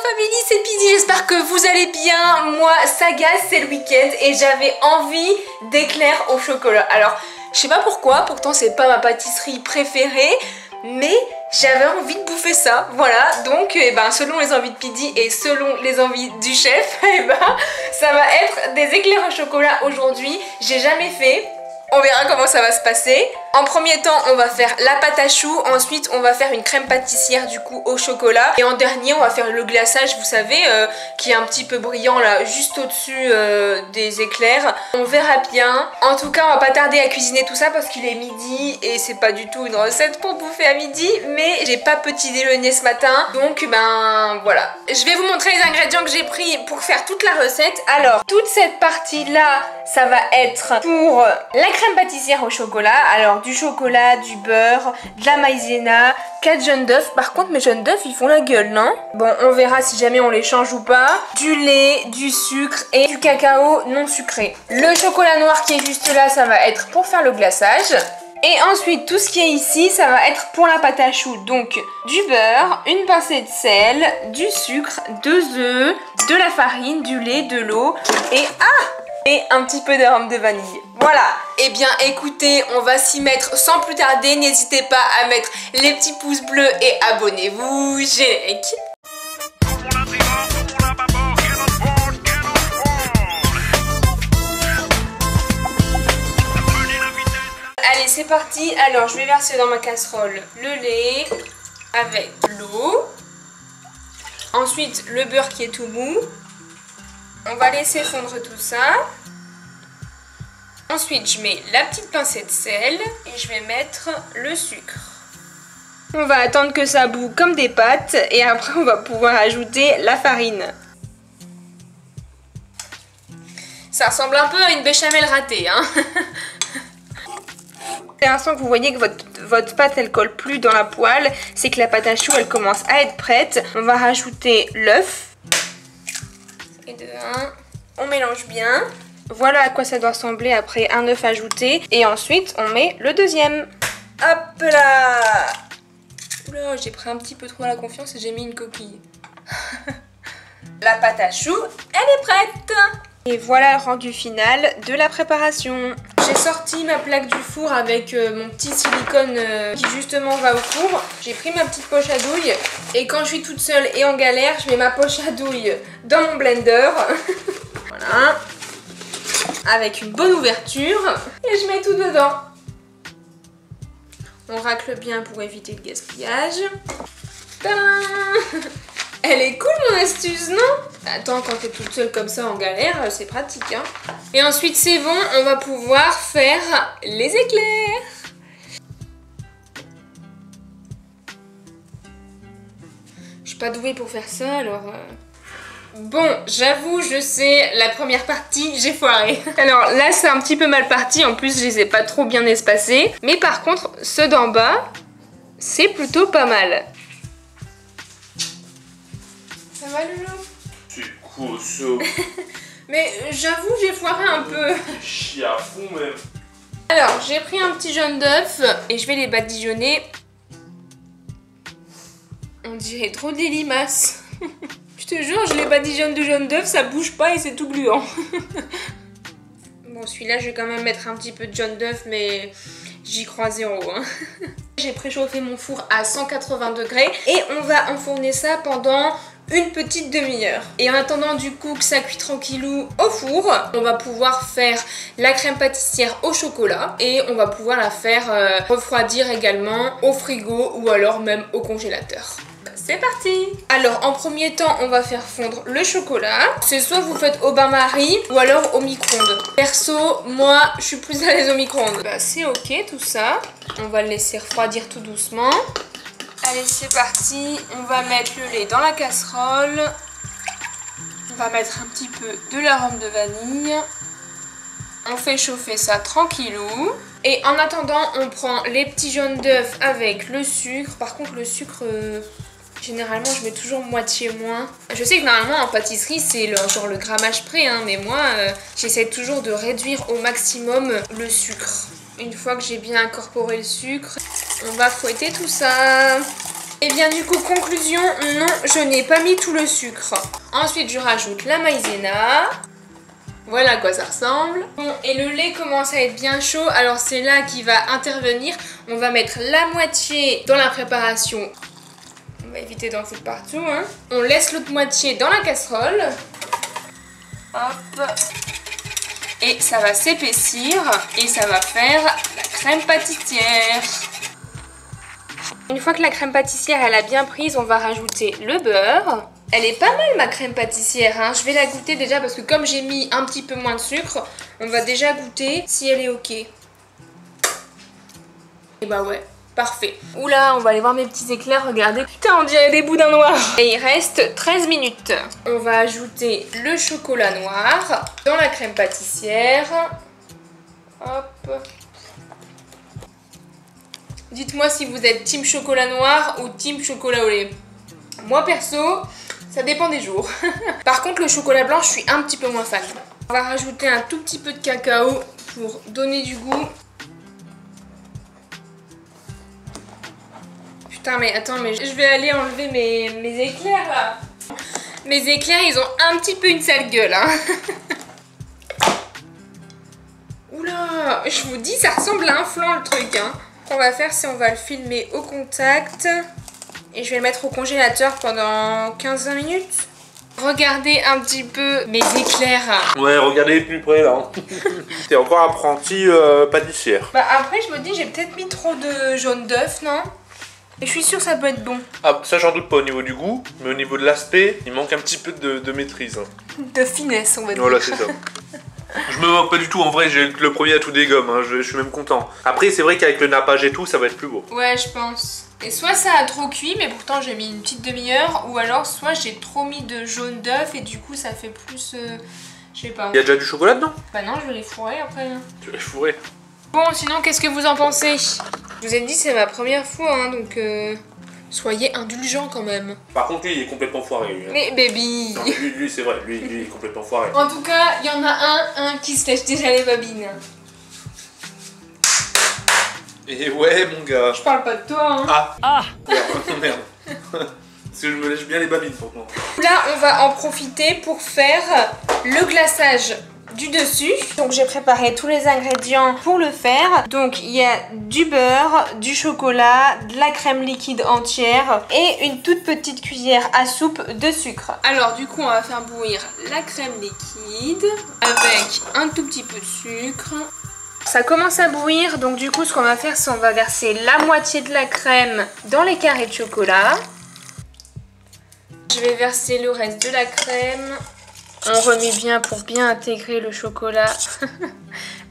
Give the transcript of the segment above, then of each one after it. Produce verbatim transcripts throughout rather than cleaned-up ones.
famille, c'est Pidi, j'espère que vous allez bien. Moi, ça gaz, c'est le week-end et j'avais envie d'éclairs au chocolat. Alors, je sais pas pourquoi, pourtant c'est pas ma pâtisserie préférée, mais j'avais envie de bouffer ça, voilà. Donc, eh ben, selon les envies de Pidi et selon les envies du chef, eh ben, ça va être des éclairs au chocolat aujourd'hui. J'ai jamais fait. On verra comment ça va se passer. En premier temps, on va faire la pâte à choux. Ensuite, on va faire une crème pâtissière du coup au chocolat. Et en dernier, on va faire le glaçage, vous savez, euh, qui est un petit peu brillant là, juste au-dessus euh, des éclairs. On verra bien. En tout cas, on va pas tarder à cuisiner tout ça parce qu'il est midi et c'est pas du tout une recette pour bouffer à midi. Mais j'ai pas petit déjeuner ce matin, donc ben voilà. Je vais vous montrer les ingrédients que j'ai pris pour faire toute la recette. Alors, toute cette partie là, ça va être pour la crème pâtissière au chocolat, alors du chocolat, du beurre, de la maïzena, quatre jaunes d'œufs. Par contre, mes jaunes d'œufs, ils font la gueule, non? Bon, on verra si jamais on les change ou pas. Du lait, du sucre et du cacao non sucré. Le chocolat noir qui est juste là, ça va être pour faire le glaçage. Et ensuite, tout ce qui est ici, ça va être pour la pâte à choux. Donc, du beurre, une pincée de sel, du sucre, deux œufs, de la farine, du lait, de l'eau et... Ah! Et un petit peu d'arôme de vanille. Voilà. Eh bien écoutez, on va s'y mettre sans plus tarder. N'hésitez pas à mettre les petits pouces bleus et abonnez-vous. Générique. Allez, c'est parti. Alors je vais verser dans ma casserole le lait avec l'eau. Ensuite le beurre qui est tout mou. On va laisser fondre tout ça. Ensuite, je mets la petite pincée de sel et je vais mettre le sucre. On va attendre que ça boue comme des pâtes et après on va pouvoir ajouter la farine. Ça ressemble un peu à une béchamel ratée, hein. C'est l'instant que vous voyez que votre, votre pâte elle colle plus dans la poêle, c'est que la pâte à choux elle commence à être prête. On va rajouter l'œuf. Et de un, on mélange bien. Voilà à quoi ça doit ressembler après un œuf ajouté. Et ensuite, on met le deuxième. Hop là, là j'ai pris un petit peu trop la confiance et j'ai mis une coquille. La pâte à choux, elle est prête. Et voilà le rendu final de la préparation. J'ai sorti ma plaque du four avec mon petit silicone qui justement va au four. J'ai pris ma petite poche à douille et quand je suis toute seule et en galère, je mets ma poche à douille dans mon blender. Voilà. Avec une bonne ouverture. Et je mets tout dedans. On racle bien pour éviter le gaspillage. Tadam! Elle est cool mon astuce, non? Attends, quand t'es toute seule comme ça en galère, c'est pratique, hein. Et ensuite c'est bon, on va pouvoir faire les éclairs. Je suis pas douée pour faire ça, alors... Bon, j'avoue, je sais, la première partie, j'ai foiré. Alors là, c'est un petit peu mal parti, en plus je les ai pas trop bien espacés. Mais par contre, ceux d'en bas, c'est plutôt pas mal. Ça va, Loulou? C'est quoi ça? Mais j'avoue, j'ai foiré un peu. J'ai chié à fond, même. Alors, j'ai pris un petit jaune d'œuf et je vais les badigeonner. On dirait trop des limaces. Je te jure, je les badigeonne de jaune d'œuf, ça bouge pas et c'est tout gluant. Bon, celui-là, je vais quand même mettre un petit peu de jaune d'œuf, mais j'y crois zéro, hein. J'ai préchauffé mon four à cent quatre-vingts degrés et on va enfourner ça pendant une petite demi-heure. Et en attendant du coup que ça cuit tranquillou au four, on va pouvoir faire la crème pâtissière au chocolat et on va pouvoir la faire euh, refroidir également au frigo ou alors même au congélateur. C'est parti! Alors en premier temps, on va faire fondre le chocolat. C'est soit vous faites au bain-marie ou alors au micro-ondes. Perso, moi je suis plus à l'aise au micro-ondes. Bah, c'est ok tout ça. On va le laisser refroidir tout doucement. Allez, c'est parti, on va mettre le lait dans la casserole. On va mettre un petit peu de l'arôme de vanille. On fait chauffer ça tranquillou. Et en attendant, on prend les petits jaunes d'œufs avec le sucre. Par contre, le sucre, euh, généralement, je mets toujours moitié moins. Je sais que normalement, en pâtisserie, c'est le, genre le grammage près, hein, mais moi, euh, j'essaie toujours de réduire au maximum le sucre. Une fois que j'ai bien incorporé le sucre, on va fouetter tout ça. Et bien du coup, conclusion, non, je n'ai pas mis tout le sucre. Ensuite, je rajoute la maïzena. Voilà à quoi ça ressemble. Bon, et le lait commence à être bien chaud, alors c'est là qu'il va intervenir. On va mettre la moitié dans la préparation. On va éviter d'en foutre partout, hein. On laisse l'autre moitié dans la casserole. Hop. Et ça va s'épaissir et ça va faire la crème pâtissière. Une fois que la crème pâtissière elle a bien prise, on va rajouter le beurre. Elle est pas mal ma crème pâtissière, hein. Je vais la goûter déjà parce que comme j'ai mis un petit peu moins de sucre, on va déjà goûter si elle est ok. Et bah ouais, parfait. Oula, on va aller voir mes petits éclairs, regardez. Putain, on dirait des bouts d'un noir. Et il reste treize minutes. On va ajouter le chocolat noir dans la crème pâtissière. Hop. Dites-moi si vous êtes team chocolat noir ou team chocolat au lait. Moi perso, ça dépend des jours. Par contre, le chocolat blanc, je suis un petit peu moins fan. On va rajouter un tout petit peu de cacao pour donner du goût. Putain, mais attends, mais je vais aller enlever mes, mes éclairs là. Mes éclairs, ils ont un petit peu une sale gueule, hein. Oula, je vous dis, ça ressemble à un flan le truc, hein. Ce qu'on va faire, c'est on va le filmer au contact. Et je vais le mettre au congélateur pendant quinze à vingt minutes. Regardez un petit peu mes éclairs. Ouais, regardez plus près là. T'es encore apprenti euh, pâtissière. Bah après, je me dis, j'ai peut-être mis trop de jaune d'œuf, non? Et je suis sûre que ça peut être bon. Ah, ça j'en doute pas au niveau du goût, mais au niveau de l'aspect, il manque un petit peu de, de maîtrise. De finesse, on va dire. Voilà, c'est ça. Je me moque pas du tout, en vrai j'ai le premier à tout dégomme, hein. je, je suis même content. Après c'est vrai qu'avec le nappage et tout, ça va être plus beau. Ouais, je pense. Et soit ça a trop cuit, mais pourtant j'ai mis une petite demi-heure, ou alors soit j'ai trop mis de jaune d'œuf et du coup ça fait plus... Euh, je sais pas. Il y a déjà du chocolat dedans? Bah non, je vais les fourrer après. Tu vas les fourrer? Bon, sinon qu'est-ce que vous en pensez? Je vous ai dit, c'est ma première fois, hein, donc... Euh... Soyez indulgents quand même. Par contre, lui, il est complètement foiré. Lui, hein. Mais baby non, Lui, lui c'est vrai, lui, lui, il est complètement foiré. En tout cas, il y en a un, un qui se lèche déjà les babines. Et ouais, mon gars. Je parle pas de toi, hein. Ah Ah Merde, merde. Parce que je me lèche bien les babines, pourtant. Là, on va en profiter pour faire le glaçage du dessus. Donc j'ai préparé tous les ingrédients pour le faire. Donc il y a du beurre, du chocolat, de la crème liquide entière et une toute petite cuillère à soupe de sucre. Alors du coup on va faire bouillir la crème liquide avec un tout petit peu de sucre. Ça commence à bouillir, donc du coup ce qu'on va faire, c'est on va verser la moitié de la crème dans les carrés de chocolat. Je vais verser le reste de la crème. On remet bien pour bien intégrer le chocolat.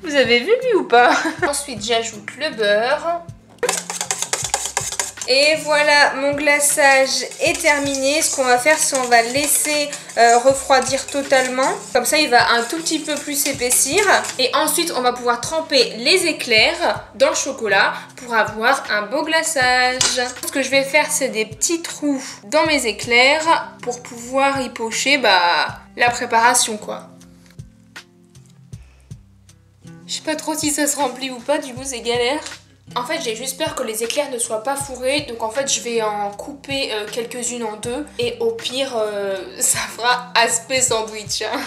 Vous avez vu lui ou pas? Ensuite, j'ajoute le beurre. Et voilà, mon glaçage est terminé. Ce qu'on va faire, c'est on va laisser euh, refroidir totalement. Comme ça, il va un tout petit peu plus s'épaissir. Et ensuite, on va pouvoir tremper les éclairs dans le chocolat pour avoir un beau glaçage. Ce que je vais faire, c'est des petits trous dans mes éclairs pour pouvoir y pocher bah, la préparation, quoi. Je sais pas trop si ça se remplit ou pas, du coup, c'est galère. En fait, j'ai juste peur que les éclairs ne soient pas fourrés, donc en fait je vais en couper euh, quelques-unes en deux et au pire euh, ça fera aspect sandwich, hein.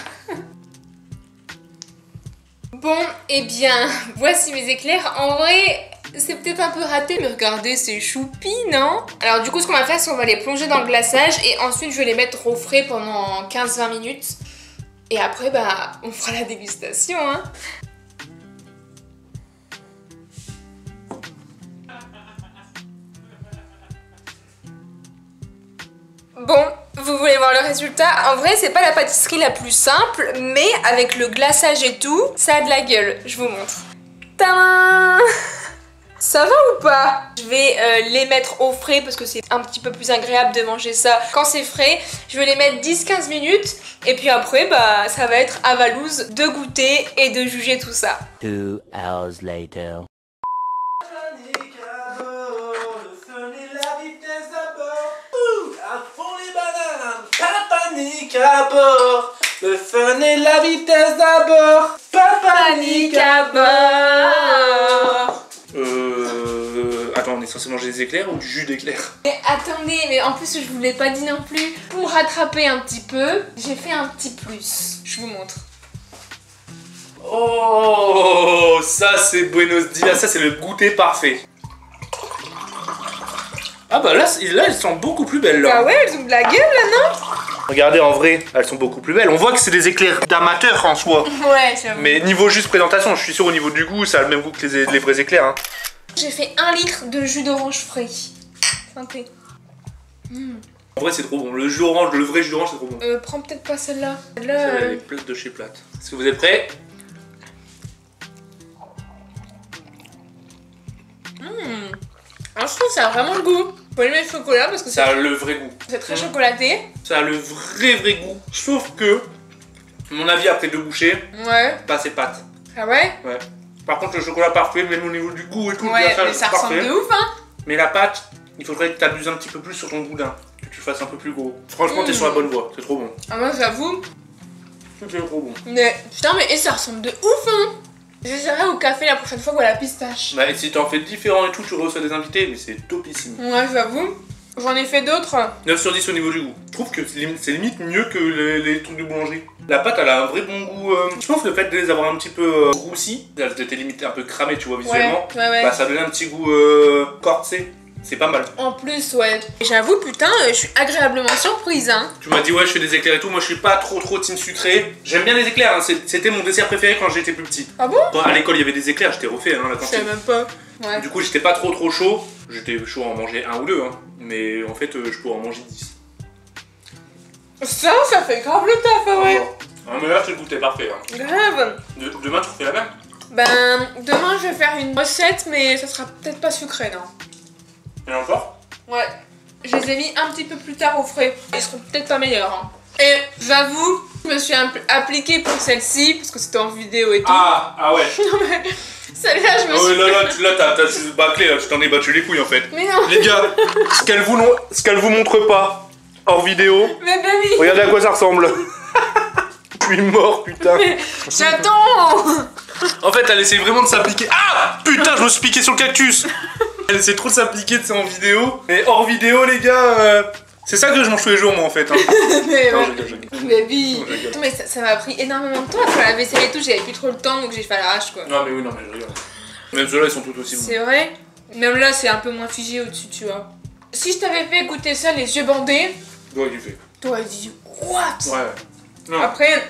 Bon, et eh bien voici mes éclairs. En vrai c'est peut-être un peu raté, mais regardez, c'est choupi, non? Alors du coup ce qu'on va faire, c'est qu'on va les plonger dans le glaçage et ensuite je vais les mettre au frais pendant quinze à vingt minutes et après bah on fera la dégustation, hein. Bon, vous voulez voir le résultat? En vrai, c'est pas la pâtisserie la plus simple, mais avec le glaçage et tout, ça a de la gueule. Je vous montre. Tadam! Ça va ou pas? Je vais euh, les mettre au frais parce que c'est un petit peu plus agréable de manger ça quand c'est frais. Je vais les mettre dix à quinze minutes et puis après, bah, ça va être à Valouse de goûter et de juger tout ça. Two hours later. Panique à bord, le fun et la vitesse d'abord. Pas panique à bord. Euh... Attendez, est censé manger des éclairs ou du jus d'éclairs. Mais attendez, mais en plus je vous l'ai pas dit non plus. Pour rattraper un petit peu, j'ai fait un petit plus. Je vous montre. Oh, ça c'est Buenos Dias, ça c'est le goûter parfait. Ah bah là, là elles sont beaucoup plus belles là. Ah ouais, elles ont de la gueule là, non? Regardez, en vrai, elles sont beaucoup plus belles. On voit que c'est des éclairs d'amateurs en soi. Ouais, c'est vrai. Mais niveau juste présentation, je suis sûr au niveau du goût, ça a le même goût que les, les vrais éclairs. Hein. J'ai fait un litre de jus d'orange frais. Santé. Mm. En vrai, c'est trop bon. Le jus orange, le vrai jus orange, c'est trop bon. Euh, prends peut-être pas celle-là. Celle-là, celle-là euh... elle est plate de chez plate. Est-ce que vous êtes prêts? Mmh. Alors, je trouve que ça a vraiment le goût. Faut aimer le chocolat parce que ça a le vrai goût. C'est très chocolaté. Ça a le vrai vrai goût. Sauf que, à mon avis, après deux bouchées, ouais. Pas ses pâtes. Ah ouais? Ouais. Par contre, le chocolat parfait, même au niveau du goût et tout. Ouais, ça, mais ça ressemble parfait. De ouf, hein. Mais la pâte, il faudrait que tu abuses un petit peu plus sur ton boudin. Que tu fasses un peu plus gros. Franchement, mmh. T'es sur la bonne voie. C'est trop bon. Ah, moi, j'avoue. C'est trop bon. Mais putain, mais et ça ressemble de ouf, hein. J'essaierai au café la prochaine fois ou à la pistache. Bah et si t'en fais différents et tout, tu reçois des invités, mais c'est topissime. Ouais, j'avoue. J'en ai fait d'autres. neuf sur dix au niveau du goût. Je trouve que c'est limite mieux que les, les trucs de boulangerie. La pâte, elle a un vrai bon goût. Euh... Je pense que le fait de les avoir un petit peu euh, roussi, elles étaient limite un peu cramées, tu vois, visuellement. Ouais, ouais, ouais. Bah ça donnait un petit goût euh, corsé. C'est pas mal. En plus, ouais. J'avoue, putain, je suis agréablement surprise, hein. Tu m'as dit, ouais, je fais des éclairs et tout. Moi, je suis pas trop, trop team sucré. J'aime bien les éclairs, hein. C'était mon dessert préféré quand j'étais plus petit. Ah bon? Quand à l'école, il y avait des éclairs, j'étais refait, hein, la cantine. Je savais même pas. Ouais. Du coup, j'étais pas trop, trop chaud. J'étais chaud à en manger un ou deux, hein. Mais en fait, euh, je pourrais en manger dix. Ça, ça fait grave le taf, hein, ouais. Ah, mais là, c'est le goûter parfait, hein. Grave. De demain, tu refais la même? Ben, demain, je vais faire une recette, mais ça sera peut-être pas sucré, non. Et encore? Ouais, je les ai mis un petit peu plus tard au frais. Ils seront peut-être pas meilleurs. Hein. Et j'avoue, je me suis appliquée pour celle-ci parce que c'était en vidéo et tout. Ah, ah ouais. Non mais celle-là, je me ah suis. Ouais, là, là, tu, là, t'as juste bâclé, là, tu t'en es battu les couilles en fait. Mais non. Les gars, ce qu'elle vous, qu vous montre pas hors vidéo. Mais baby. Regardez à quoi ça ressemble. Je suis mort, putain. J'attends. En fait, elle essaie vraiment de s'appliquer. Ah, putain, je me suis piqué sur le cactus. Elle essaie trop de s'appliquer en vidéo. Mais hors vidéo, les gars, euh, c'est ça que je mange tous les jours, moi, en fait. Hein. Mais non, je rigole, je rigole. Baby. Non, je mais ça, ça m'a pris énormément de temps à faire la vaisselle et tout. J'avais plus trop le temps, donc j'ai fait à l'arrache, quoi. Non, mais oui, non, mais je rigole. Même ceux-là, ils sont tout aussi bons. C'est vrai. Même là, c'est un peu moins figé au-dessus, tu vois. Si je t'avais fait goûter ça, les yeux bandés. Toi, tu fais. Toi, tu dis, what? Ouais. Non. Après,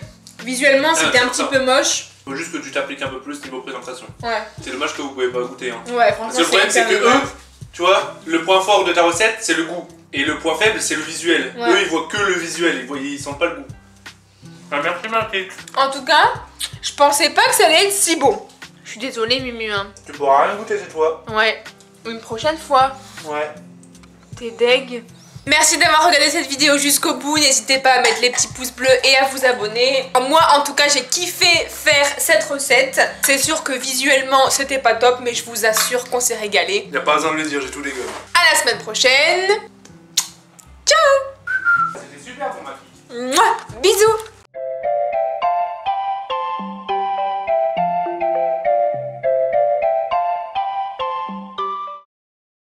visuellement, c'était ah, un petit ça. peu moche. Faut juste que tu t'appliques un peu plus niveau présentation. Ouais. C'est dommage que vous pouvez pas goûter. Hein. Ouais, franchement. Le problème c'est que eux, tu vois, le point fort de ta recette c'est le goût. Et le point faible c'est le visuel. Ouais. Eux ils voient que le visuel, ils, voient, ils sentent pas le goût. Ah, merci Marquette. En tout cas, je pensais pas que ça allait être si bon. Je suis désolée Mimu. Hein. Tu pourras rien goûter cette fois. Ouais. Une prochaine fois. Ouais. T'es deg. Merci d'avoir regardé cette vidéo jusqu'au bout. N'hésitez pas à mettre les petits pouces bleus et à vous abonner. Moi, en tout cas, j'ai kiffé faire cette recette. C'est sûr que visuellement, c'était pas top, mais je vous assure qu'on s'est régalé. Y'a pas besoin de le dire, j'ai tout dégueulé. À la semaine prochaine. Ciao. C'était super pour ma fille. Mouah. Bisous.